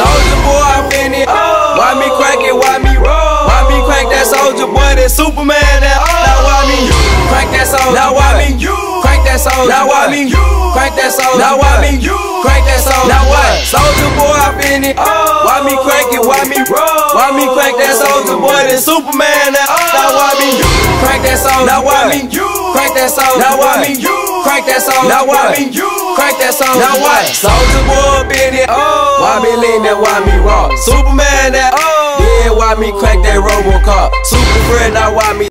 Soulja Boy, I finna why me crank it, why me roll? Why me crank that Soulja Boy, that Superman, that now why me you crank that Soulja Boy? Now why me you crank that Soulja Boy? Now why me you crank that Soulja Boy? Now why me you crank that Soulja Boy? Now what? Soulja Boy, I finna why me crank it, why me roll? Why me crank that Soulja Boy, that Superman, that now why me you crank that Soulja Boy? Now why me you crank that Soulja Boy? Now why me you crank that Soulja Boy? Now why me you crank that Soulja Boy? Now what? Soulja Boy, bitch. Why me lean that, why me raw? Superman that, yeah, why me crank that Robocop? Super friend, now why me